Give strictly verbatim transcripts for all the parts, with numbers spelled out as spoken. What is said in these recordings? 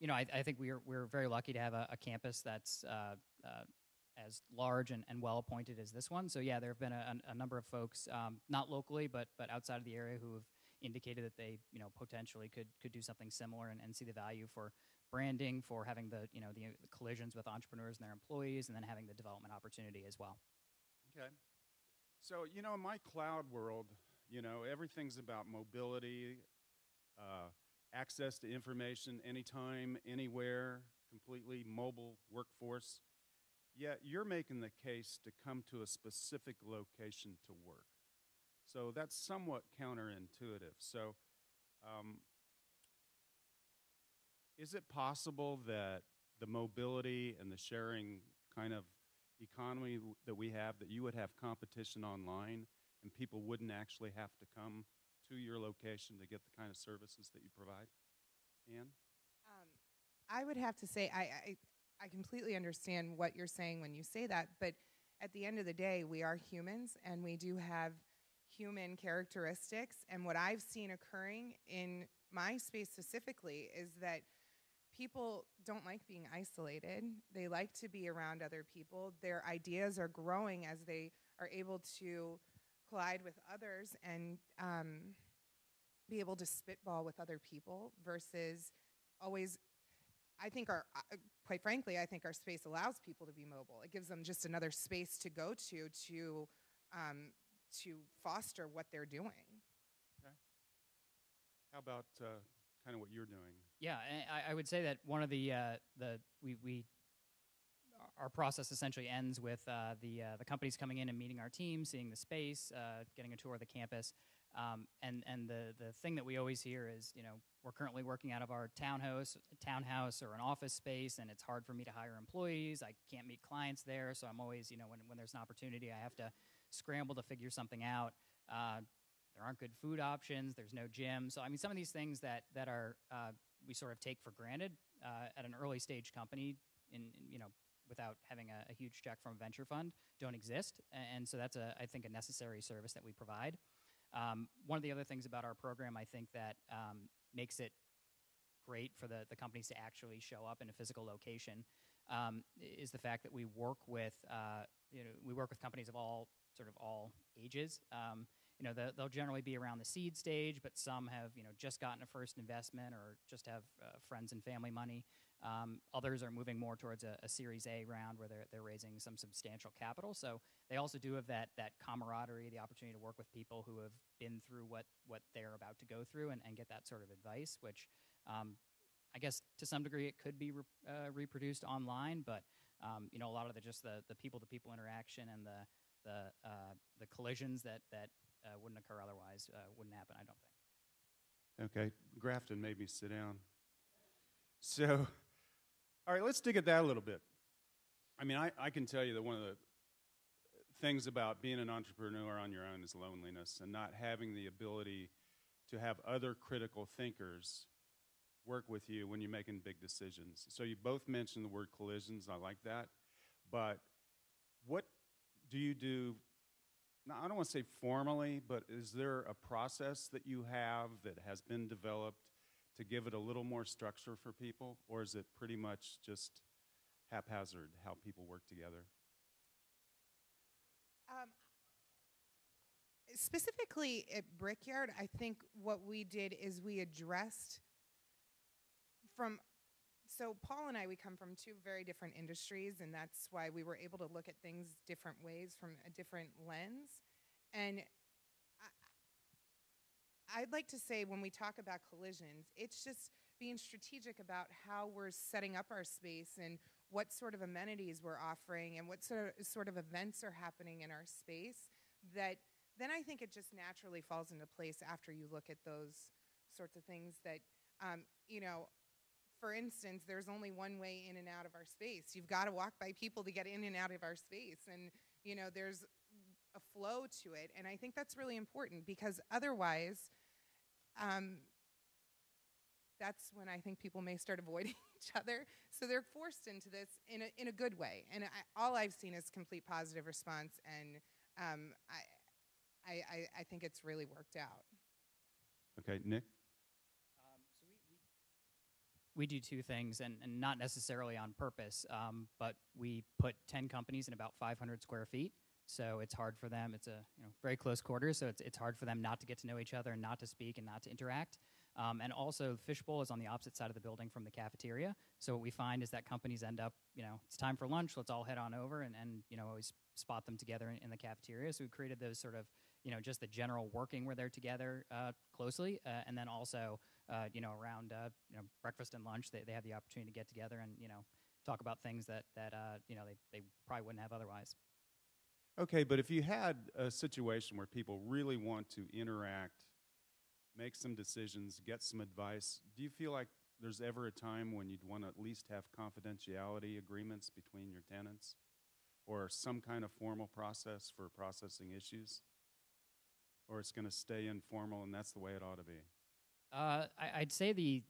you know, I, I think we're we're very lucky to have a, a campus that's uh, uh, as large and, and well appointed as this one. So yeah, there have been a, a number of folks, um, not locally but but outside of the area, who have indicated that they, you know, potentially could could do something similar and, and see the value for branding, for having the, you know, the, the collisions with entrepreneurs and their employees, and then having the development opportunity as well. Okay, so you know, in my cloud world, you know, everything's about mobility. Uh, access to information anytime, anywhere, completely mobile workforce, yet you're making the case to come to a specific location to work. So that's somewhat counterintuitive. So um, is it possible that the mobility and the sharing kind of economy w that we have, that you would have competition online and people wouldn't actually have to come to your location to get the kind of services that you provide? Anne? Um, I would have to say I, I, I completely understand what you're saying when you say that, but at the end of the day, we are humans and we do have human characteristics, and what I've seen occurring in my space specifically is that people don't like being isolated. They like to be around other people. Their ideas are growing as they are able to collide with others and um, be able to spitball with other people versus always, I think our, uh, quite frankly, I think our space allows people to be mobile. It gives them just another space to go to to, um, to foster what they're doing. Okay. How about uh, kind of what you're doing? Yeah, and I, I would say that one of the, uh, the we, we our process essentially ends with uh, the uh, the companies coming in and meeting our team, seeing the space, uh, getting a tour of the campus, um, and and the the thing that we always hear is, you know, we're currently working out of our townhouse townhouse or an office space, and it's hard for me to hire employees. I can't meet clients there, so I'm always, you know, when when there's an opportunity, I have to scramble to figure something out. Uh, there aren't good food options. There's no gym. So I mean, some of these things that that are uh, we sort of take for granted uh, at an early stage company, in, in you know, without having a, a huge check from a venture fund, don't exist. And, and so that's, a, I think, a necessary service that we provide. Um, one of the other things about our program, I think, that um, makes it great for the, the companies to actually show up in a physical location um, is the fact that we work with, uh, you know, we work with companies of all, sort of all ages. Um, you know, the, they'll generally be around the seed stage, but some have, you know, just gotten a first investment or just have uh, friends and family money. Um, others are moving more towards a, a Series A round where they're, they're raising some substantial capital. So they also do have that, that camaraderie, the opportunity to work with people who have been through what, what they're about to go through and, and get that sort of advice, which um, I guess to some degree it could be re uh, reproduced online, but um, you know, a lot of the just the people-to-people interaction and the, the, uh, the collisions that, that uh, wouldn't occur otherwise uh, wouldn't happen, I don't think. Okay, Grafton made me sit down. So, all right, let's dig at that a little bit. I mean, I, I can tell you that one of the things about being an entrepreneur on your own is loneliness and not having the ability to have other critical thinkers work with you when you're making big decisions. So you both mentioned the word collisions, I like that, but what do you do, now I don't want to say formally, but is there a process that you have that has been developed to give it a little more structure for people, or is it pretty much just haphazard how people work together? Um, specifically at Brickyard, I think what we did is we addressed from, so Paul and I, we come from two very different industries, and that's why we were able to look at things different ways from a different lens. And I'd like to say when we talk about collisions, it's just being strategic about how we're setting up our space and what sort of amenities we're offering and what sort of, sort of events are happening in our space, that then I think it just naturally falls into place after you look at those sorts of things that, um, you know, for instance, there's only one way in and out of our space. You've got to walk by people to get in and out of our space, and, you know, there's a flow to it, and I think that's really important because otherwise, um, that's when I think people may start avoiding each other. So they're forced into this in a, in a good way. And I, all I've seen is complete positive response, and um, I, I, I think it's really worked out. Okay, Nick? we do two things, and, and not necessarily on purpose, um, but we put ten companies in about five hundred square feet. So it's hard for them. It's a you know, very close quarters, so it's, it's hard for them not to get to know each other and not to speak and not to interact. Um, and also, Fishbowl is on the opposite side of the building from the cafeteria. So what we find is that companies end up, you know, it's time for lunch, let's all head on over, and, and you know, always spot them together in, in the cafeteria. So we created those sort of, you know, just the general working where they're together uh, closely, uh, and then also, uh, you know, around uh, you know, breakfast and lunch, they, they have the opportunity to get together and, you know, talk about things that, that uh, you know, they, they probably wouldn't have otherwise. Okay, but if you had a situation where people really want to interact, make some decisions, get some advice, do you feel like there's ever a time when you'd want to at least have confidentiality agreements between your tenants or some kind of formal process for processing issues? Or it's going to stay informal and that's the way it ought to be? Uh, I, I'd say the,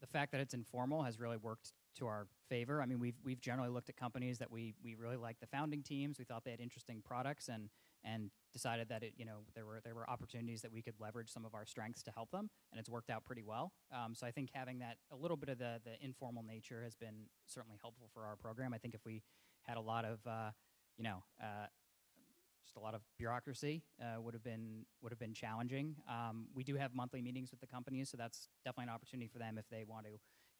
the fact that it's informal has really worked to our favor. I mean, we've we've generally looked at companies that we we really liked the founding teams. We thought they had interesting products, and and decided that it you know there were there were opportunities that we could leverage some of our strengths to help them, and it's worked out pretty well. Um, so I think having that a little bit of the the informal nature has been certainly helpful for our program. I think if we had a lot of uh, you know uh, just a lot of bureaucracy, uh, would have been would have been challenging. Um, we do have monthly meetings with the companies, so that's definitely an opportunity for them if they want to.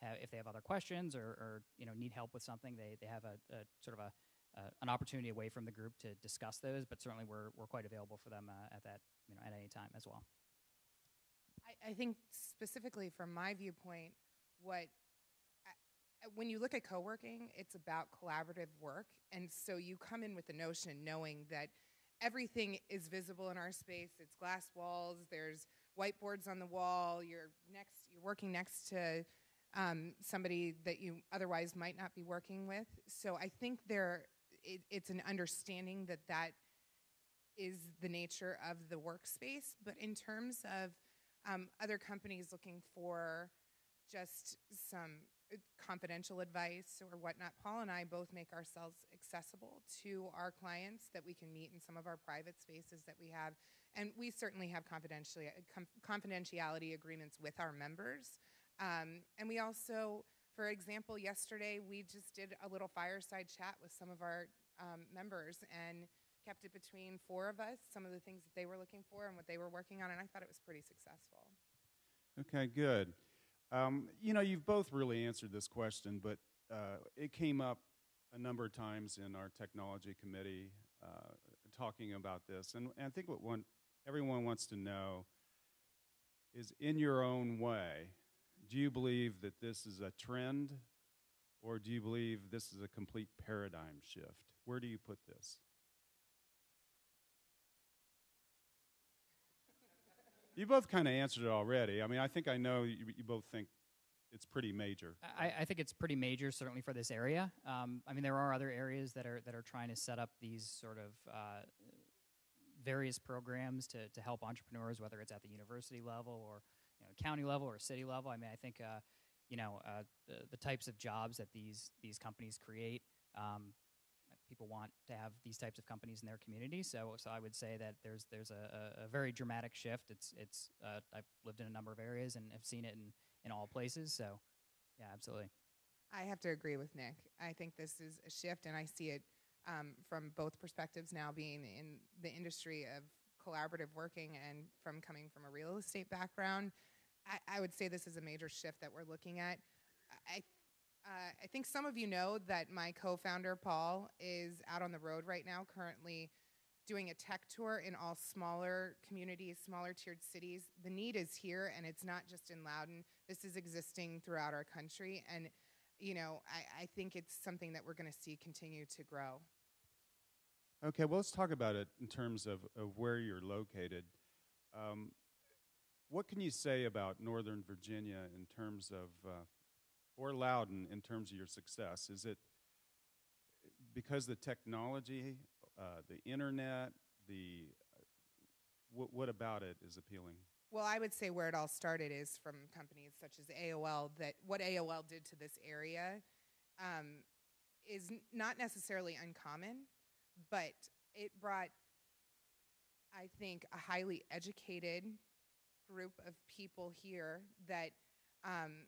Have, if they have other questions or, or you know need help with something, they they have a, a sort of a uh, an opportunity away from the group to discuss those. But certainly we're we're quite available for them uh, at that you know at any time as well. I, I think specifically from my viewpoint, what I, when you look at co-working, it's about collaborative work, and so you come in with the notion knowing that everything is visible in our space. It's glass walls. There's whiteboards on the wall. You're next. You're working next to Um, somebody that you otherwise might not be working with. So I think there, it, it's an understanding that that is the nature of the workspace. But in terms of um, other companies looking for just some confidential advice or whatnot, Paul and I both make ourselves accessible to our clients that we can meet in some of our private spaces that we have. And we certainly have confidentiality, confidentiality agreements with our members. Um, and we also, for example, yesterday we just did a little fireside chat with some of our um, members and kept it between four of us, some of the things that they were looking for and what they were working on, and I thought it was pretty successful. Okay, good. Um, you know, you've both really answered this question, but uh, it came up a number of times in our technology committee uh, talking about this, and, and I think what one, everyone wants to know is, in your own way, do you believe that this is a trend, or do you believe this is a complete paradigm shift? Where do you put this? You both kind of answered it already. I mean, I think I know you, you both think it's pretty major. I, I think it's pretty major, certainly for this area. Um, I mean, there are other areas that are that are trying to set up these sort of uh, various programs to to help entrepreneurs, whether it's at the university level or you know, county level or city level. I mean, I think uh, you know uh, the, the types of jobs that these these companies create. Um, people want to have these types of companies in their community. So, so I would say that there's there's a, a very dramatic shift. It's it's uh, I've lived in a number of areas and have seen it in in all places. So, yeah, absolutely. I have to agree with Nick. I think this is a shift, and I see it um, from both perspectives now, being in the industry of collaborative working and from coming from a real estate background. I, I would say this is a major shift that we're looking at. I, uh, I think some of you know that my co-founder, Paul, is out on the road right now, currently doing a tech tour in all smaller communities, smaller tiered cities. The need is here, and it's not just in Loudoun. This is existing throughout our country, and you know, I, I think it's something that we're going to see continue to grow. Okay, well, let's talk about it in terms of, of where you're located. Um, what can you say about Northern Virginia in terms of, uh, or Loudoun in terms of your success? Is it because the technology, uh, the internet, the, what, what about it is appealing? Well, I would say where it all started is from companies such as A O L, that what A O L did to this area um, is not necessarily uncommon. But it brought, I think, a highly educated group of people here that um,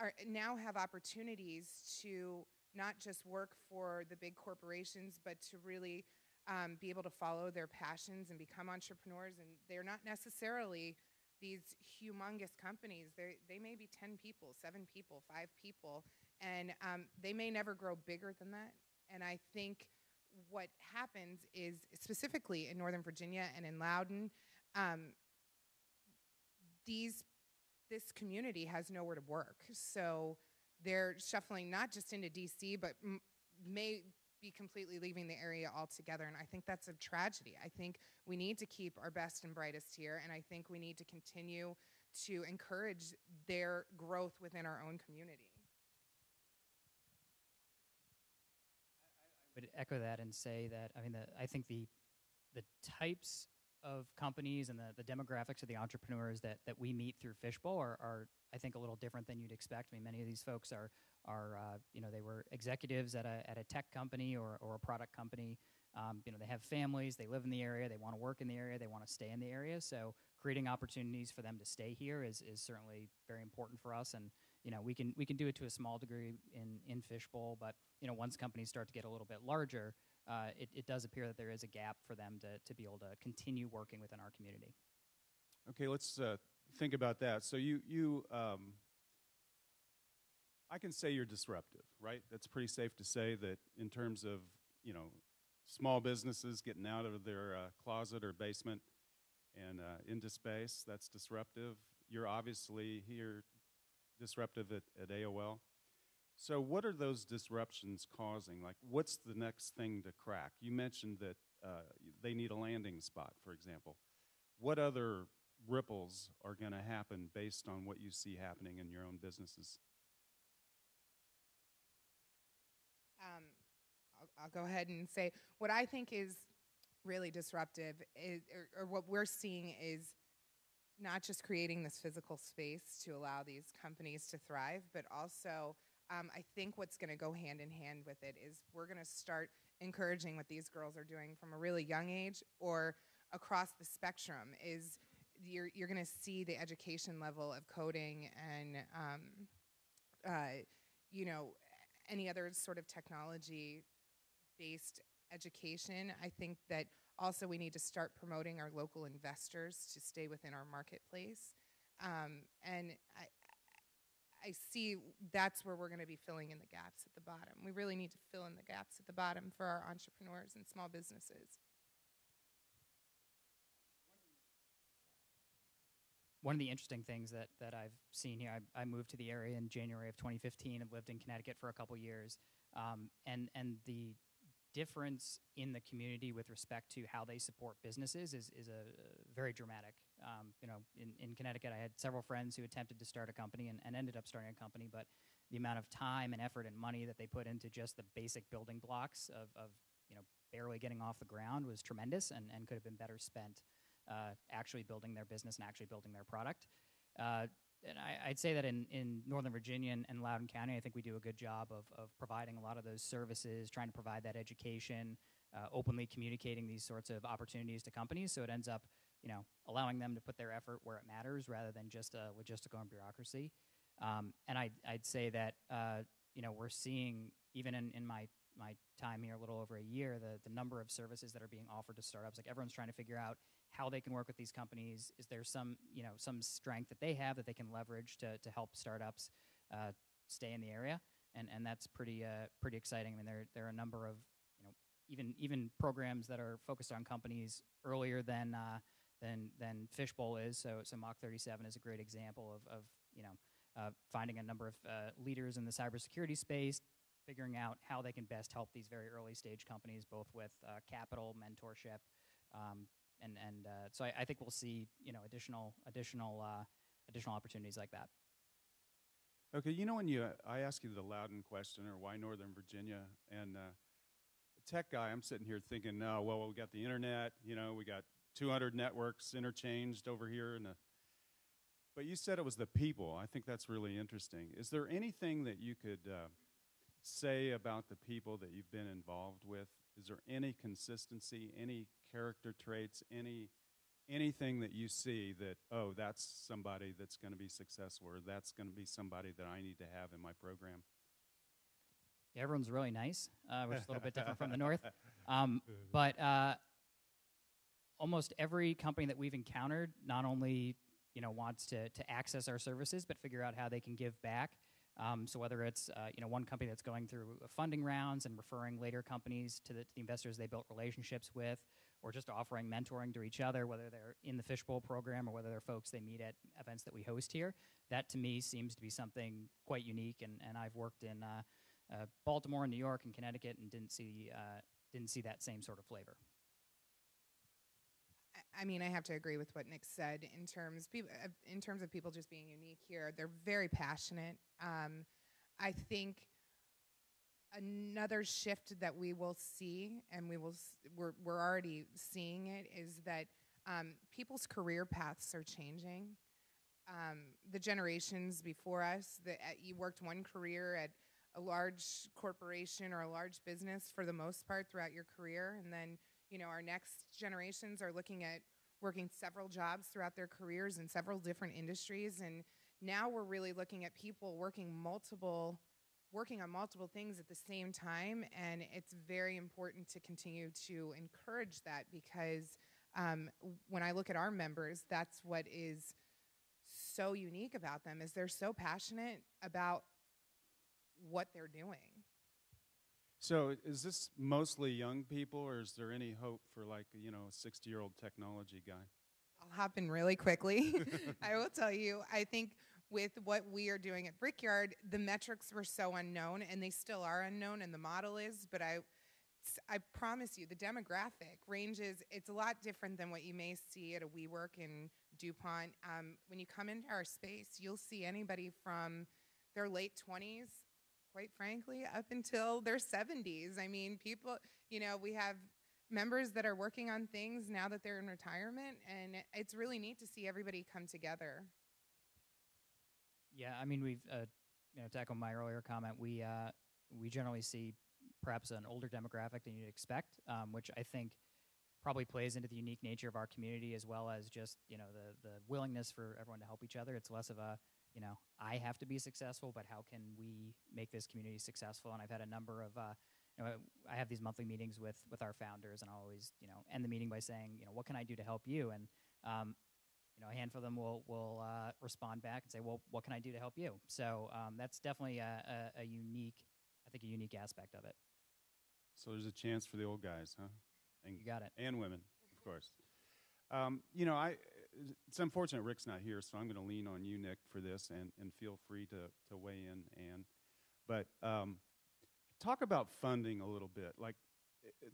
are, now have opportunities to not just work for the big corporations, but to really um, be able to follow their passions and become entrepreneurs. And they're not necessarily these humongous companies. They they may be ten people, seven people, five people, and um, they may never grow bigger than that. And I think what happens is, specifically in Northern Virginia and in Loudoun, um, these this community has nowhere to work. So they're shuffling not just into D C, but m may be completely leaving the area altogether, and I think that's a tragedy. I think we need to keep our best and brightest here, and I think we need to continue to encourage their growth within our own community. I, I would echo that and say that, I mean, the, I think the, the types of companies and the, the demographics of the entrepreneurs that, that we meet through Fishbowl are, are I think a little different than you'd expect. I mean, many of these folks are, are uh, you know, they were executives at a, at a tech company or, or a product company. Um, you know, they have families, they live in the area, they want to work in the area, they want to stay in the area. So creating opportunities for them to stay here is, is certainly very important for us. And, you know, we can, we can do it to a small degree in, in Fishbowl, but, you know, once companies start to get a little bit larger, uh, it, it does appear that there is a gap for them to, to be able to continue working within our community. Okay, let's... Uh think about that. So you, you um, I can say you're disruptive, right? That's pretty safe to say that in terms of, you know, small businesses getting out of their uh, closet or basement and uh, into space, that's disruptive. You're obviously here disruptive at, at A O L. So what are those disruptions causing? Like, what's the next thing to crack? You mentioned that uh, they need a landing spot, for example. What other ripples are going to happen based on what you see happening in your own businesses? Um, I'll, I'll go ahead and say what I think is really disruptive is, or, or what we're seeing is not just creating this physical space to allow these companies to thrive, but also um, I think what's going to go hand in hand with it is we're going to start encouraging what these girls are doing from a really young age or across the spectrum is You're, you're going to see the education level of coding and, um, uh, you know, any other sort of technology-based education. I think that also we need to start promoting our local investors to stay within our marketplace. Um, and I, I see that's where we're going to be filling in the gaps at the bottom. We really need to fill in the gaps at the bottom for our entrepreneurs and small businesses. One of the interesting things that, that I've seen here, I, I moved to the area in January of twenty fifteen and lived in Connecticut for a couple years, um, and, and the difference in the community with respect to how they support businesses is, is a, a very dramatic. Um, you know, in, in Connecticut, I had several friends who attempted to start a company and, and ended up starting a company, but the amount of time and effort and money that they put into just the basic building blocks of, of you know, barely getting off the ground was tremendous and, and could have been better spent Uh, actually building their business and actually building their product. Uh, and I, I'd say that in, in Northern Virginia and, and Loudoun County, I think we do a good job of, of providing a lot of those services, trying to provide that education, uh, openly communicating these sorts of opportunities to companies, so it ends up, you know, allowing them to put their effort where it matters rather than just a logistical and bureaucracy. Um, and I, I'd say that, uh, you know, we're seeing, even in, in my my time here, a little over a year, the, the number of services that are being offered to startups, like everyone's trying to figure out how they can work with these companies. Is there some, you know, some strength that they have that they can leverage to, to help startups uh, stay in the area? And, and that's pretty, uh, pretty exciting. I mean, there, there are a number of, you know, even, even programs that are focused on companies earlier than, uh, than, than Fishbowl is. So, so Mach thirty-seven is a great example of, of you know, uh, finding a number of uh, leaders in the cybersecurity space, figuring out how they can best help these very early stage companies, both with uh, capital, mentorship, um, and and uh, so I, I think we'll see, you know, additional additional uh, additional opportunities like that. Okay, you know, when you uh, I asked you the Loudoun question or why Northern Virginia, and uh, a tech guy, I'm sitting here thinking, no, well, we got the internet, you know, we got two hundred networks interchanged over here, and a, but you said it was the people. I think that's really interesting. Is there anything that you could uh, say about the people that you've been involved with? Is there any consistency, any character traits, any anything that you see that, oh, that's somebody that's going to be successful, or that's going to be somebody that I need to have in my program? Yeah, everyone's really nice, uh, which is a little bit different from the North. Um, but uh, almost every company that we've encountered not only you know wants to, to access our services, but figure out how they can give back. Um, so whether it's uh, you know one company that's going through funding rounds and referring later companies to the, to the investors they built relationships with, or just offering mentoring to each other, whether they're in the Fishbowl program or whether they're folks they meet at events that we host here, that to me seems to be something quite unique. And, and I've worked in uh, uh, Baltimore, New York, and Connecticut, and didn't see uh, didn't see that same sort of flavor. I mean, I have to agree with what Nick said in terms in terms of people just being unique here. They're very passionate. Um, I think another shift that we will see, and we will we're we're already seeing it, is that um, people's career paths are changing. Um, the generations before us, that you worked one career at a large corporation or a large business for the most part throughout your career, and then. You know, our next generations are looking at working several jobs throughout their careers in several different industries, and now we're really looking at people working multiple, working on multiple things at the same time, and it's very important to continue to encourage that, because um, when I look at our members, that's what is so unique about them, is they're so passionate about what they're doing. So is this mostly young people, or is there any hope for, like, you know, a sixty-year-old technology guy? I'll hop in really quickly. I will tell you, I think with what we are doing at Brickyard, the metrics were so unknown, and they still are unknown, and the model is, but I, I promise you, the demographic ranges, it's a lot different than what you may see at a WeWork in DuPont. Um, when you come into our space, you'll see anybody from their late twenties, quite frankly, up until their seventies. I mean, people, you know, we have members that are working on things now that they're in retirement, and it's really neat to see everybody come together. Yeah, I mean, we've, uh, you know, tackled my earlier comment, we, uh, we generally see perhaps an older demographic than you'd expect, um, which I think probably plays into the unique nature of our community, as well as just, you know, the, the willingness for everyone to help each other. It's less of a, you know, I have to be successful, but how can we make this community successful? And I've had a number of, uh, you know, I have these monthly meetings with with our founders, and I'll always, you know, end the meeting by saying, you know, what can I do to help you? And, um, you know, a handful of them will will uh, respond back and say, well, what can I do to help you? So um, that's definitely a, a, a unique, I think, a unique aspect of it. So there's a chance for the old guys, huh? And, you got it. And women, of course. Um, you know, I, it's unfortunate Rick's not here, so I'm going to lean on you, Nick, for this, and, and feel free to, to weigh in, Ann. But um, talk about funding a little bit. Like,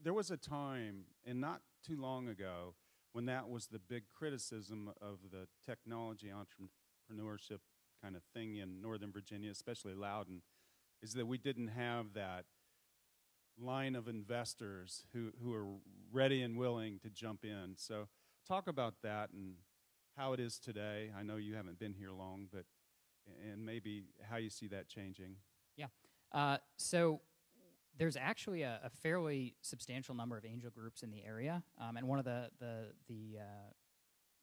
there was a time, and not too long ago, when that was the big criticism of the technology entrepreneurship kind of thing in Northern Virginia, especially Loudoun, is that we didn't have that line of investors who, who are ready and willing to jump in. So talk about that and how it is today. I know you haven't been here long, but and maybe how you see that changing. Yeah. Uh, so there's actually a, a fairly substantial number of angel groups in the area, um, and one of the the the uh,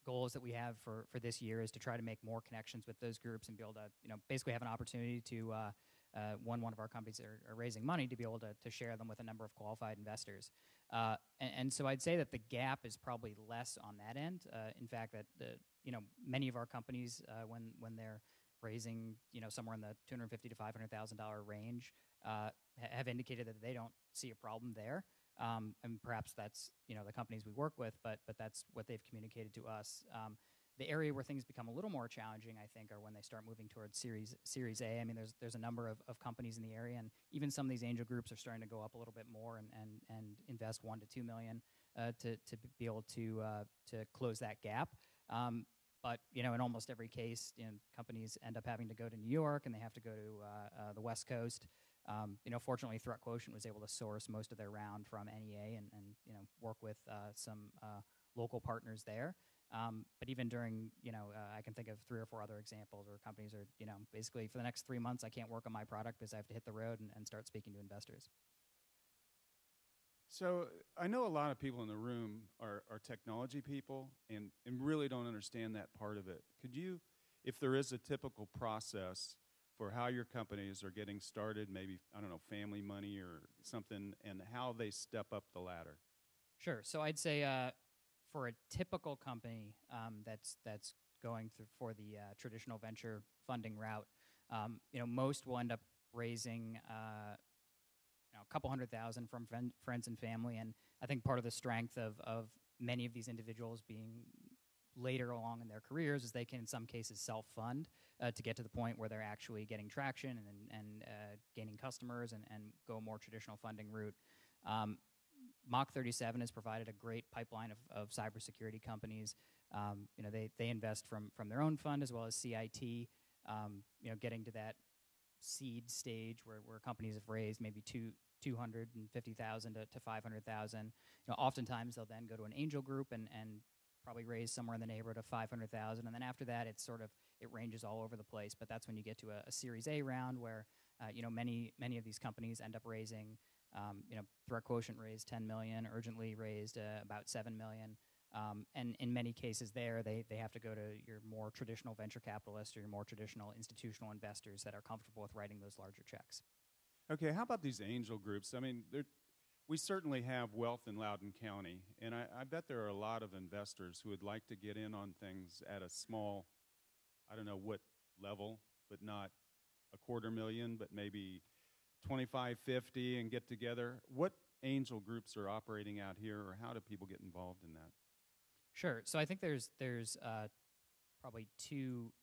goals that we have for for this year is to try to make more connections with those groups and be able to, you know, basically have an opportunity to uh, uh, one one of our companies are, are raising money to be able to to share them with a number of qualified investors. Uh, and, and so I'd say that the gap is probably less on that end. Uh, in fact, that the you know many of our companies uh, when when they're raising you know somewhere in the two hundred fifty to five hundred thousand dollar range uh, have indicated that they don't see a problem there. Um, and perhaps that's, you know, the companies we work with, but but that's what they've communicated to us. Um, the area where things become a little more challenging, I think, are when they start moving towards series series A. I mean, there's there's a number of, of companies in the area, and even some of these angel groups are starting to go up a little bit more and and, and invest one to two million uh, to to be able to uh, to close that gap. Um, But, you know, in almost every case, you know, companies end up having to go to New York, and they have to go to uh, uh, the West Coast. Um, you know, fortunately, ThreatQuotient was able to source most of their round from N E A and, and you know, work with uh, some uh, local partners there. Um, but even during, you know, uh, I can think of three or four other examples where companies are, you know, basically for the next three months, I can't work on my product because I have to hit the road and, and start speaking to investors. So I know a lot of people in the room are, are technology people and, and really don't understand that part of it. Could you, if there is a typical process for how your companies are getting started, maybe, I don't know, family money or something, and how they step up the ladder? Sure. So I'd say uh, for a typical company um, that's that's going through for the uh, traditional venture funding route, um, you know, most will end up raising uh, you know, a couple hundred thousand from friend, friends and family. And I think part of the strength of, of many of these individuals being later along in their careers is they can, in some cases, self-fund uh, to get to the point where they're actually getting traction and, and uh, gaining customers and, and go a more traditional funding route. Um, Mach thirty-seven has provided a great pipeline of, of cybersecurity companies. Um, you know, they, they invest from, from their own fund as well as C I T, um, you know, getting to that seed stage where, where companies have raised maybe two, two hundred fifty thousand to, to five hundred thousand. You know, oftentimes they'll then go to an angel group and, and probably raise somewhere in the neighborhood of five hundred thousand, and then after that, it's sort of, it ranges all over the place. But that's when you get to a, a Series A round, where uh, you know many many of these companies end up raising. Um, you know, ThreatQuotient raised ten million, Urgently raised uh, about seven million, um, and in many cases, there they they have to go to your more traditional venture capitalists or your more traditional institutional investors that are comfortable with writing those larger checks. Okay, how about these angel groups? I mean, they're. We certainly have wealth in Loudoun County, and I, I bet there are a lot of investors who would like to get in on things at a small, I don't know what level, but not a quarter million, but maybe twenty-five, fifty, and get together. What angel groups are operating out here, or how do people get involved in that? Sure. So I think there's there's uh, probably two,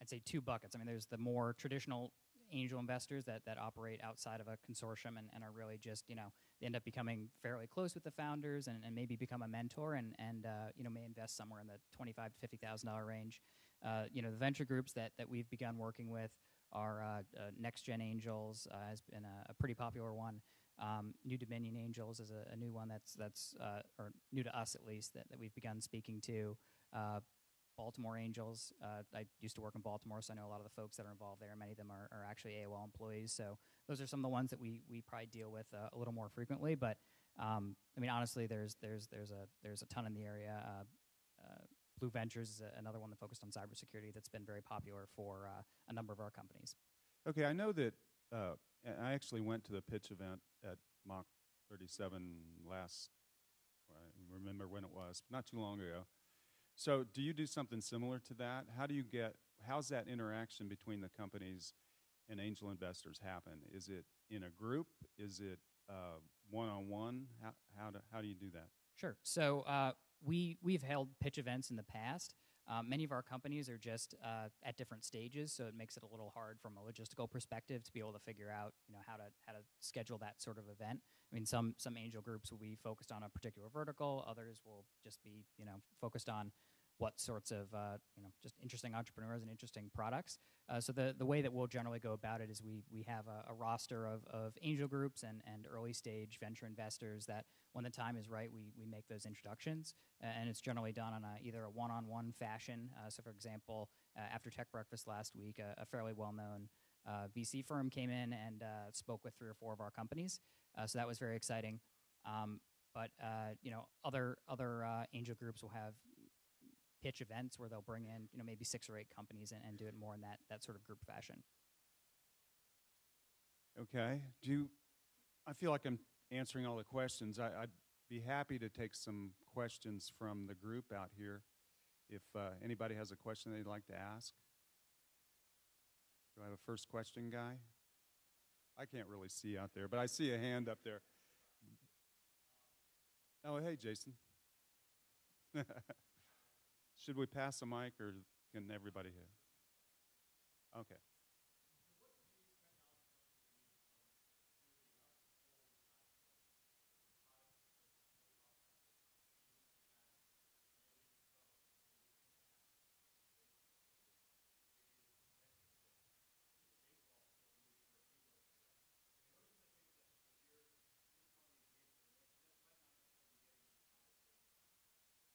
I'd say two buckets. I mean, there's the more traditional angel investors that, that operate outside of a consortium and, and are really just, you know, they end up becoming fairly close with the founders and, and maybe become a mentor and, and uh, you know, may invest somewhere in the twenty-five thousand to fifty thousand dollar range. Uh, you know, the venture groups that, that we've begun working with are uh, uh, Next Gen Angels uh, has been a, a pretty popular one. Um, New Dominion Angels is a, a new one that's, that's uh, or new to us at least, that, that we've begun speaking to. Uh, Baltimore Angels, uh, I used to work in Baltimore, so I know a lot of the folks that are involved there, and many of them are, are actually A O L employees, so those are some of the ones that we, we probably deal with uh, a little more frequently, but um, I mean, honestly, there's, there's, there's, a, there's a ton in the area. Uh, uh, Blue Ventures is a, another one that focused on cybersecurity that's been very popular for uh, a number of our companies. Okay, I know that, uh, I actually went to the pitch event at Mach thirty-seven last, I remember when it was, not too long ago. So do you do something similar to that? How do you get, how's that interaction between the companies and angel investors happen? Is it in a group? Is it uh, one-on-one? How, how, do, how do you do that? Sure. So uh, we, we've held pitch events in the past. Uh, many of our companies are just uh, at different stages, so it makes it a little hard from a logistical perspective to be able to figure out, you know, how to how to schedule that sort of event. I mean, some some angel groups will be focused on a particular vertical; others will just be, you know, focused on what sorts of uh, you know, just interesting entrepreneurs and interesting products. Uh, so the the way that we'll generally go about it is we we have a, a roster of of angel groups and and early stage venture investors that when the time is right, we we make those introductions, uh, and it's generally done on a, either a one on one fashion. Uh, so for example, uh, after Tech Breakfast last week, a, a fairly well known uh, V C firm came in and uh, spoke with three or four of our companies. Uh, so that was very exciting. Um, but uh, you know, other other uh, angel groups will have pitch events where they'll bring in, you know, maybe six or eight companies and, and do it more in that that sort of group fashion. Okay. Do you, I feel like I'm answering all the questions. I, I'd be happy to take some questions from the group out here. If uh, anybody has a question they'd like to ask. Do I have a first question guy? I can't really see out there, but I see a hand up there. Oh, hey, Jason. Should we pass the mic, or can everybody hear? Okay.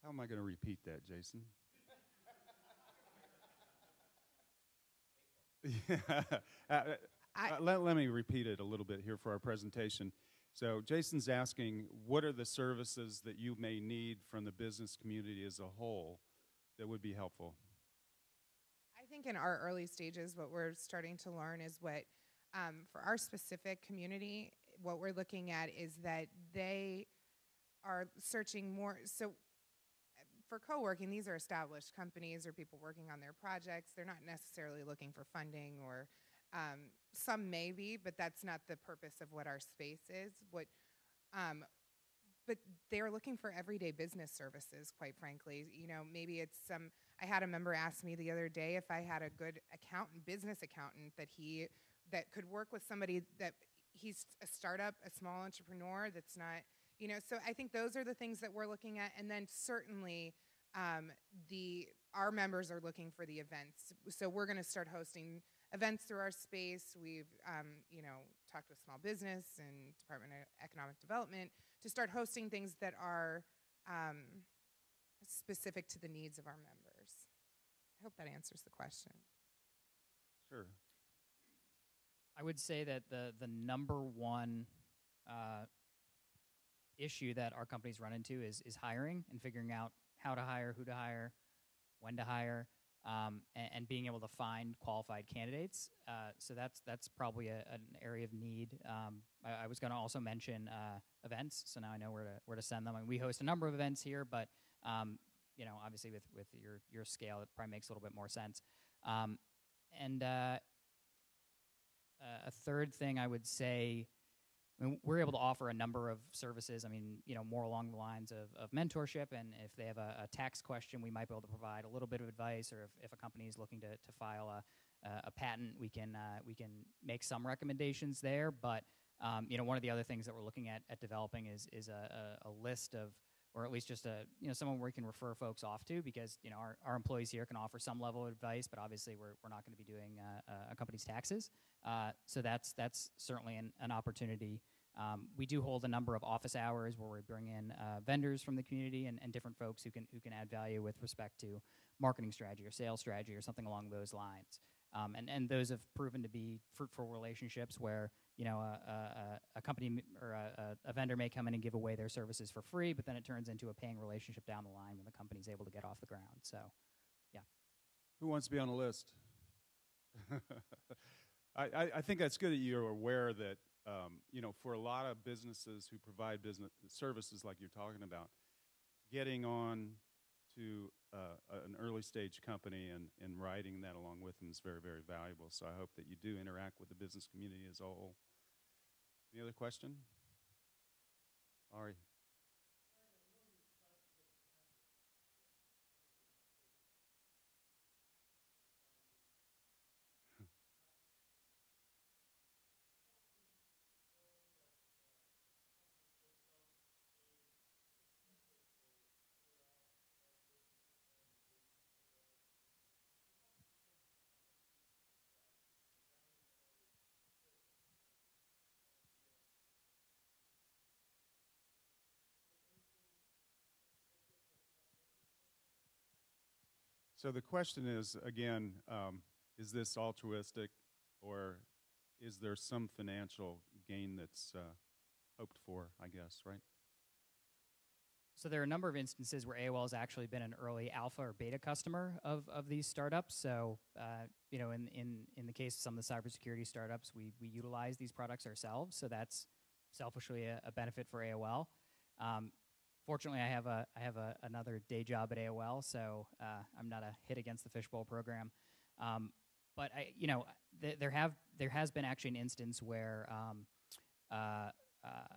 How am I going to repeat that, Jason? Yeah. Uh, I, uh, let, let me repeat it a little bit here for our presentation. So Jason's asking, what are the services that you may need from the business community as a whole that would be helpful? I think in our early stages, what we're starting to learn is what, um, for our specific community, what we're looking at is that they are searching more. So for co-working, these are established companies or people working on their projects. They're not necessarily looking for funding or Um, some may be, but that's not the purpose of what our space is. What, um, but they're looking for everyday business services, quite frankly. You know, maybe it's some, I had a member ask me the other day if I had a good accountant, business accountant that he, that could work with somebody that he's a startup, a small entrepreneur that's not, you know, so I think those are the things that we're looking at. And then certainly um, the, our members are looking for the events. So we're gonna start hosting events through our space. We've, um, you know, talked with small business and Department of Economic Development to start hosting things that are um, specific to the needs of our members. I hope that answers the question. Sure. I would say that the, the number one uh, issue that our companies run into is, is hiring and figuring out how to hire, who to hire, when to hire. Um, and, and being able to find qualified candidates, uh, so that's that's probably a, an area of need. Um, I, I was going to also mention uh, events, so now I know where to where to send them. I mean, we host a number of events here, but um, you know, obviously with with your your scale, it probably makes a little bit more sense. Um, and uh, a third thing I would say, I mean, we're able to offer a number of services. I mean, you know, more along the lines of, of mentorship, and if they have a, a tax question, we might be able to provide a little bit of advice, or if, if a company is looking to, to file a, a patent, we can uh, we can make some recommendations there. But, um, you know, one of the other things that we're looking at, at developing is, is a, a, a list of, or at least just a, you know, someone where we can refer folks off to, because, you know, our, our employees here can offer some level of advice, but obviously we're, we're not going to be doing uh, a company's taxes. Uh, so that's that's certainly an, an opportunity. Um, we do hold a number of office hours where we bring in uh, vendors from the community and, and different folks who can who can add value with respect to marketing strategy or sales strategy or something along those lines. Um, and, and those have proven to be fruitful relationships where, you know, a, a, a company or a, a vendor may come in and give away their services for free, but then it turns into a paying relationship down the line when the company's able to get off the ground. So, yeah. Who wants to be on a list? I, I, I think that's good that you're aware that, um, you know, for a lot of businesses who provide business services like you're talking about, getting on to Uh, an early stage company and, and riding that along with them is very, very valuable. So I hope that you do interact with the business community as a whole. Any other question? Ari. So the question is, again, um, is this altruistic, or is there some financial gain that's uh, hoped for, I guess, right? So there are a number of instances where A O L has actually been an early alpha or beta customer of, of these startups. So, uh, you know, in, in, in the case of some of the cybersecurity startups, we, we utilize these products ourselves. So that's selfishly a, a benefit for A O L. Um, Fortunately, I have a I have a, another day job at A O L, so uh, I'm not a hit against the Fishbowl program. Um, but I, you know, th there have there has been actually an instance where um, uh, uh,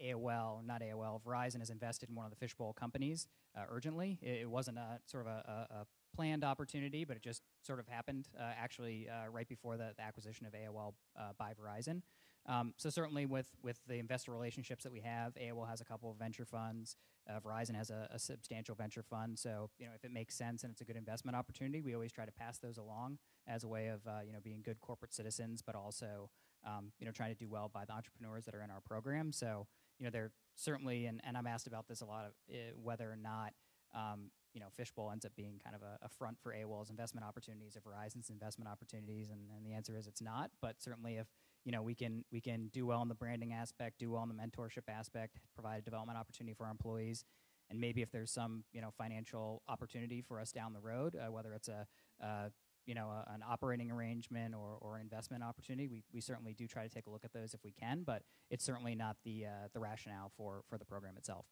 A O L, not A O L, Verizon has invested in one of the Fishbowl companies uh, urgently. It, it wasn't a sort of a, a, a planned opportunity, but it just sort of happened uh, actually uh, right before the, the acquisition of A O L uh, by Verizon. Um, so certainly with, with the investor relationships that we have, A O L has a couple of venture funds, uh, Verizon has a, a substantial venture fund. So, you know, if it makes sense and it's a good investment opportunity, we always try to pass those along as a way of, uh, you know, being good corporate citizens, but also, um, you know, trying to do well by the entrepreneurs that are in our program. So, you know, they're certainly, and, and I'm asked about this a lot, of uh, whether or not, um, you know, Fishbowl ends up being kind of a, a front for A O L's investment opportunities or Verizon's investment opportunities, and, and the answer is it's not. But certainly if, you know, we can we can do well in the branding aspect, do well in the mentorship aspect, provide a development opportunity for our employees, and maybe if there's some, you know, financial opportunity for us down the road, uh, whether it's a uh, you know, a, an operating arrangement or, or an investment opportunity, we, we certainly do try to take a look at those if we can, but it's certainly not the uh, the rationale for, for the program itself.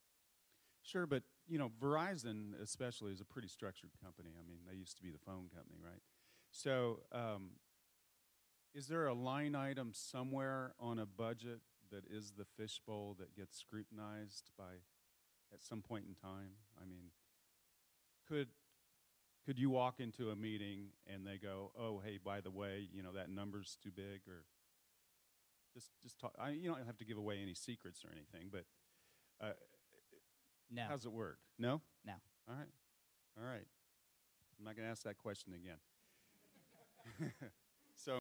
Sure, but, you know, Verizon especially is a pretty structured company. I mean, they used to be the phone company, right? So um, is there a line item somewhere on a budget that is the fishbowl that gets scrutinized by at some point in time? I mean, could... Could you walk into a meeting and they go, "Oh, hey, by the way, you know that number's too big," or just just talk? I, you don't have to give away any secrets or anything, but uh, no. How's it work? No, no. All right, all right. I'm not going to ask that question again.